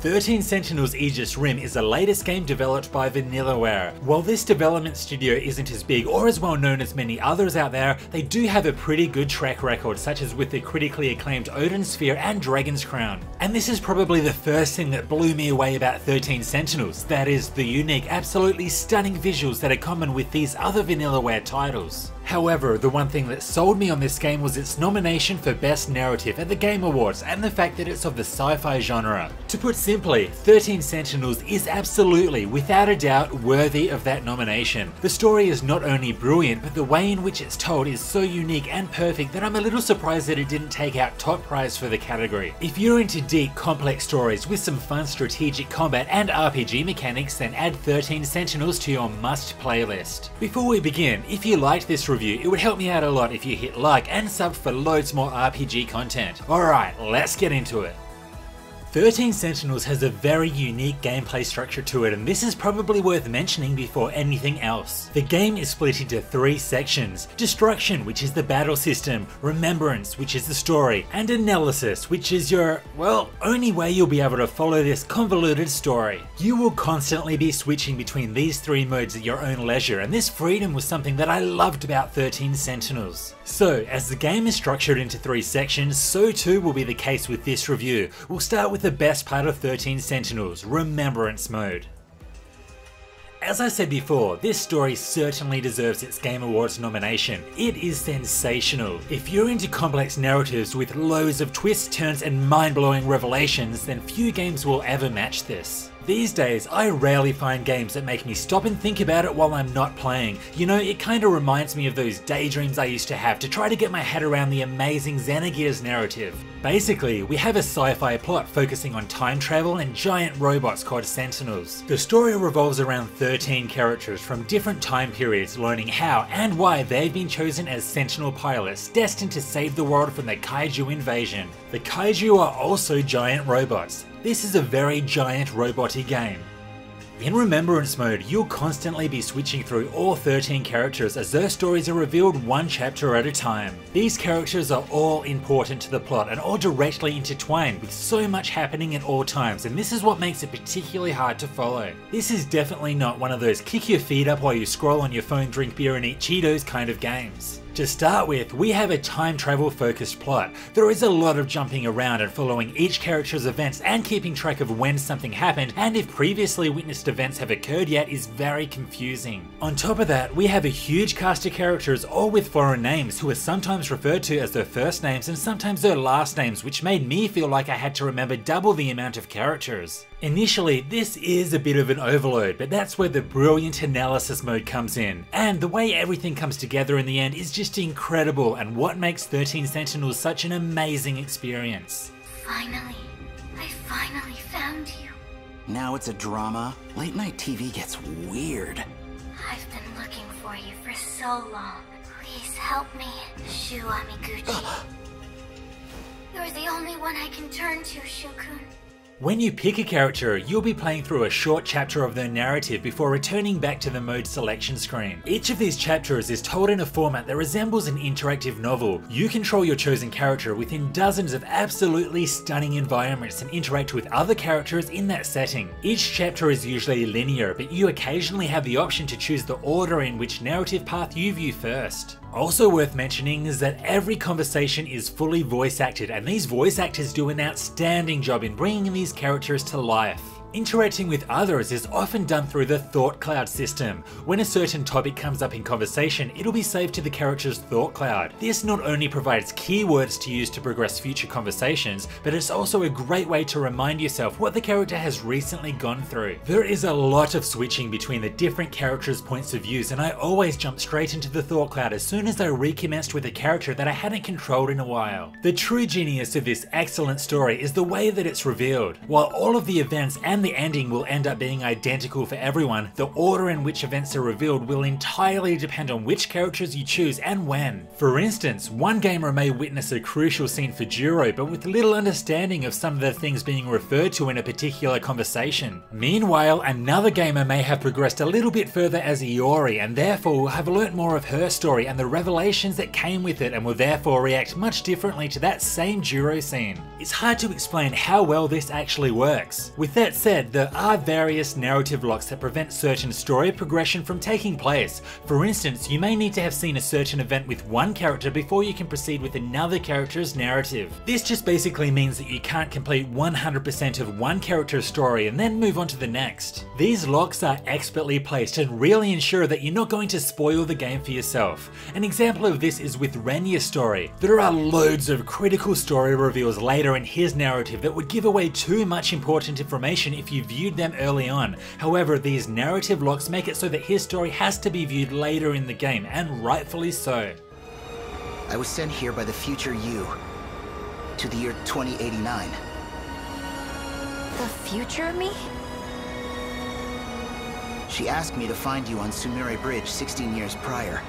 13 Sentinels Aegis Rim is the latest game developed by Vanillaware. While this development studio isn't as big or as well known as many others out there, they do have a pretty good track record, such as with the critically acclaimed Odin Sphere and Dragon's Crown. And this is probably the first thing that blew me away about 13 Sentinels, that is the unique, absolutely stunning visuals that are common with these other Vanillaware titles. However, the one thing that sold me on this game was its nomination for Best Narrative at the Game Awards and the fact that it's of the sci-fi genre. To put simply, 13 Sentinels is absolutely, without a doubt, worthy of that nomination. The story is not only brilliant, but the way in which it's told is so unique and perfect that I'm a little surprised that it didn't take out top prize for the category. If you're into deep, complex stories with some fun strategic combat and RPG mechanics, then add 13 Sentinels to your must-play list. Before we begin, if you liked this review, it would help me out a lot if you hit like and sub for loads more RPG content. Alright, let's get into it. 13 Sentinels has a very unique gameplay structure to it, and this is probably worth mentioning before anything else. The game is split into three sections: Destruction, which is the battle system, Remembrance, which is the story, and Analysis, which is your, well, only way you'll be able to follow this convoluted story. You will constantly be switching between these three modes at your own leisure, and this freedom was something that I loved about 13 Sentinels. So, as the game is structured into three sections, so too will be the case with this review. We'll start with the best part of 13 Sentinels, Remembrance mode. As I said before, this story certainly deserves its Game Awards nomination. It is sensational. If you're into complex narratives with loads of twists, turns and mind-blowing revelations, then few games will ever match this. These days, I rarely find games that make me stop and think about it while I'm not playing. You know, it kinda reminds me of those daydreams I used to have to try to get my head around the amazing Xenogears narrative. Basically, we have a sci-fi plot focusing on time travel and giant robots called Sentinels. The story revolves around 13 characters from different time periods learning how and why they've been chosen as Sentinel pilots destined to save the world from the Kaiju invasion. The Kaiju are also giant robots. This is a very giant robot-y game. In Remembrance mode, you'll constantly be switching through all 13 characters as their stories are revealed one chapter at a time. These characters are all important to the plot and all directly intertwined, with so much happening at all times, and this is what makes it particularly hard to follow. This is definitely not one of those kick your feet up while you scroll on your phone, drink beer and eat Cheetos kind of games. To start with, we have a time travel focused plot. There is a lot of jumping around and following each character's events and keeping track of when something happened and if previously witnessed events have occurred yet is very confusing. On top of that, we have a huge cast of characters all with foreign names who are sometimes referred to as their first names and sometimes their last names, which made me feel like I had to remember double the amount of characters. Initially, this is a bit of an overload, but that's where the brilliant analysis mode comes in. And the way everything comes together in the end is just incredible, and what makes 13 Sentinels such an amazing experience. Finally, I finally found you. Now it's a drama. Late night TV gets weird. I've been looking for you for so long. Please help me, Shu Amiguchi. You're the only one I can turn to, Shu-kun. When you pick a character, you'll be playing through a short chapter of their narrative before returning back to the mode selection screen. Each of these chapters is told in a format that resembles an interactive novel. You control your chosen character within dozens of absolutely stunning environments and interact with other characters in that setting. Each chapter is usually linear, but you occasionally have the option to choose the order in which narrative path you view first. Also worth mentioning is that every conversation is fully voice acted, and these voice actors do an outstanding job in bringing these characters to life. Interacting with others is often done through the thought cloud system. When a certain topic comes up in conversation, it'll be saved to the character's thought cloud. This not only provides keywords to use to progress future conversations, but it's also a great way to remind yourself what the character has recently gone through. There is a lot of switching between the different characters' points of views, and I always jump straight into the thought cloud as soon as I recommenced with a character that I hadn't controlled in a while. The true genius of this excellent story is the way that it's revealed. While all of the events and and the ending will end up being identical for everyone, the order in which events are revealed will entirely depend on which characters you choose and when. For instance, one gamer may witness a crucial scene for Juro, but with little understanding of some of the things being referred to in a particular conversation. Meanwhile, another gamer may have progressed a little bit further as Iori, and therefore will have learnt more of her story and the revelations that came with it, and will therefore react much differently to that same Juro scene. It's hard to explain how well this actually works. With that said, there are various narrative locks that prevent certain story progression from taking place. For instance, you may need to have seen a certain event with one character before you can proceed with another character's narrative. This just basically means that you can't complete 100% of one character's story and then move on to the next. These locks are expertly placed and really ensure that you're not going to spoil the game for yourself. An example of this is with Renya's story. There are loads of critical story reveals later in his narrative that would give away too much important information if you viewed them early on. However, these narrative locks make it so that his story has to be viewed later in the game, and rightfully so. I was sent here by the future you, to the year 2089. The future me? She asked me to find you on Sumire Bridge 16 years prior,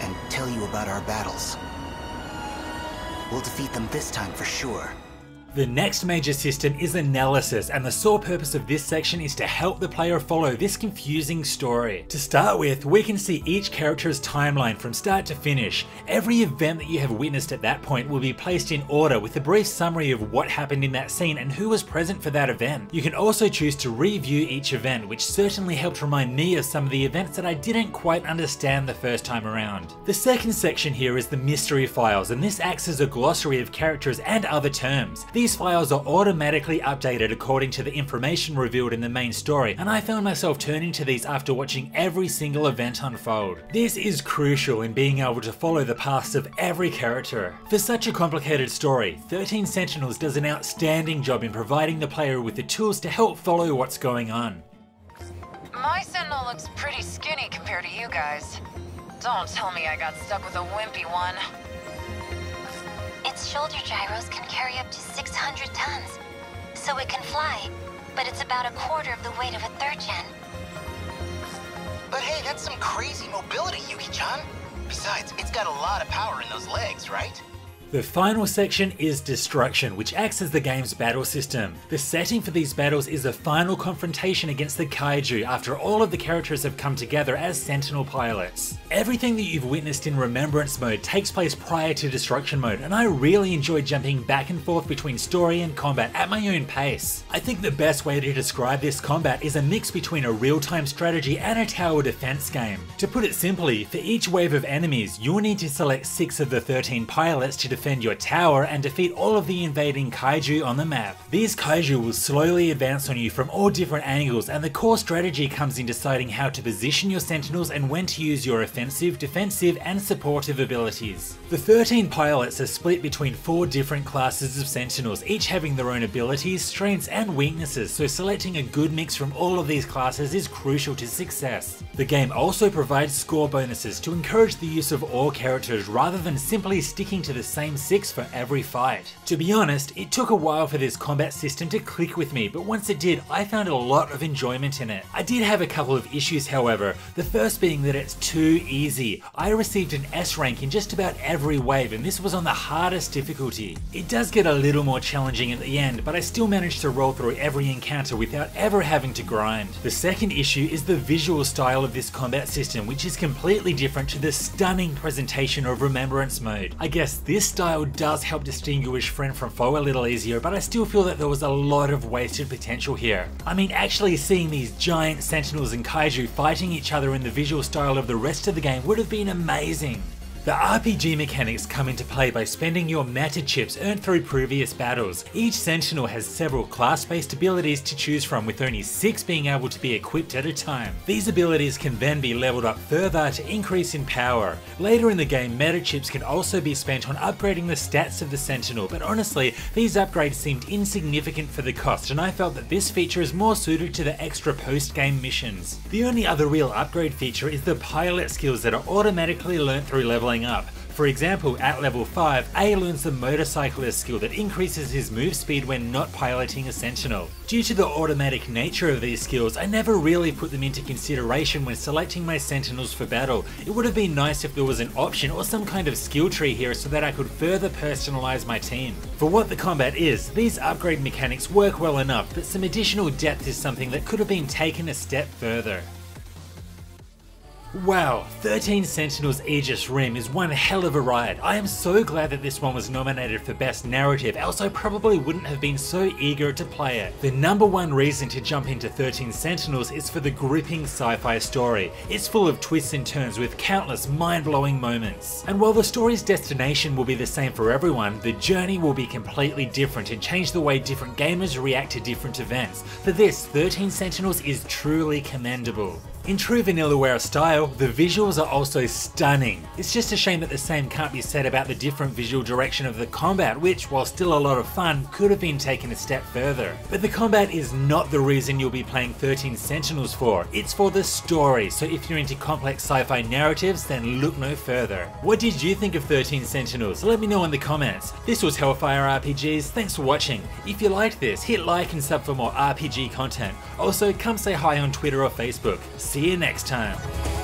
and tell you about our battles. We'll defeat them this time for sure. The next major system is analysis, and the sole purpose of this section is to help the player follow this confusing story. To start with, we can see each character's timeline from start to finish. Every event that you have witnessed at that point will be placed in order with a brief summary of what happened in that scene and who was present for that event. You can also choose to review each event, which certainly helped remind me of some of the events that I didn't quite understand the first time around. The second section here is the mystery files, and this acts as a glossary of characters and other terms. These files are automatically updated according to the information revealed in the main story, and I found myself turning to these after watching every single event unfold. This is crucial in being able to follow the paths of every character. For such a complicated story, 13 Sentinels does an outstanding job in providing the player with the tools to help follow what's going on. My Sentinel looks pretty skinny compared to you guys. Don't tell me I got stuck with a wimpy one. Its shoulder gyros can carry up to 600 tons, so it can fly, but it's about a quarter of the weight of a third gen. But hey, that's some crazy mobility, Yuki-chan. Besides, it's got a lot of power in those legs, right? The final section is Destruction, which acts as the game's battle system. The setting for these battles is a final confrontation against the Kaiju after all of the characters have come together as Sentinel pilots. Everything that you've witnessed in Remembrance mode takes place prior to Destruction mode, and I really enjoy jumping back and forth between story and combat at my own pace. I think the best way to describe this combat is a mix between a real-time strategy and a tower defense game. To put it simply, for each wave of enemies, you'll need to select 6 of the 13 pilots to defend your tower and defeat all of the invading Kaiju on the map. These Kaiju will slowly advance on you from all different angles, and the core strategy comes in deciding how to position your Sentinels and when to use your offensive, defensive, and supportive abilities. The 13 pilots are split between 4 different classes of Sentinels, each having their own abilities, strengths, and weaknesses, so selecting a good mix from all of these classes is crucial to success. The game also provides score bonuses to encourage the use of all characters rather than simply sticking to the same 6 for every fight. To be honest, it took a while for this combat system to click with me, but once it did, I found a lot of enjoyment in it. I did have a couple of issues, however, the first being that it's too easy. I received an S rank in just about every wave, and this was on the hardest difficulty. It does get a little more challenging at the end, but I still managed to roll through every encounter without ever having to grind. The second issue is the visual style of this combat system, which is completely different to the stunning presentation of Remembrance mode. I guess this style does help distinguish friend from foe a little easier, but I still feel that there was a lot of wasted potential here. I mean, actually seeing these giant Sentinels and Kaiju fighting each other in the visual style of the rest of the game would have been amazing. The RPG mechanics come into play by spending your Meta Chips earned through previous battles. Each Sentinel has several class-based abilities to choose from, with only 6 being able to be equipped at a time. These abilities can then be leveled up further to increase in power. Later in the game, Meta Chips can also be spent on upgrading the stats of the Sentinel, but honestly, these upgrades seemed insignificant for the cost, and I felt that this feature is more suited to the extra post-game missions. The only other real upgrade feature is the pilot skills that are automatically learnt through leveling up. For example, at level 5, A learns the motorcyclist skill that increases his move speed when not piloting a Sentinel. Due to the automatic nature of these skills, I never really put them into consideration when selecting my Sentinels for battle. It would have been nice if there was an option or some kind of skill tree here so that I could further personalize my team. For what the combat is, these upgrade mechanics work well enough, but some additional depth is something that could have been taken a step further. Wow, 13 Sentinels Aegis Rim is one hell of a ride. I am so glad that this one was nominated for Best Narrative, else I probably wouldn't have been so eager to play it. The number one reason to jump into 13 Sentinels is for the gripping sci-fi story. It's full of twists and turns with countless mind-blowing moments. And while the story's destination will be the same for everyone, the journey will be completely different and change the way different gamers react to different events. For this, 13 Sentinels is truly commendable. In true Vanillaware style, the visuals are also stunning. It's just a shame that the same can't be said about the different visual direction of the combat, which, while still a lot of fun, could have been taken a step further. But the combat is not the reason you'll be playing 13 Sentinels for. It's for the story, so if you're into complex sci-fi narratives, then look no further. What did you think of 13 Sentinels? Let me know in the comments. This was Hellfire RPGs, thanks for watching. If you liked this, hit like and sub for more RPG content. Also, come say hi on Twitter or Facebook. See you next time.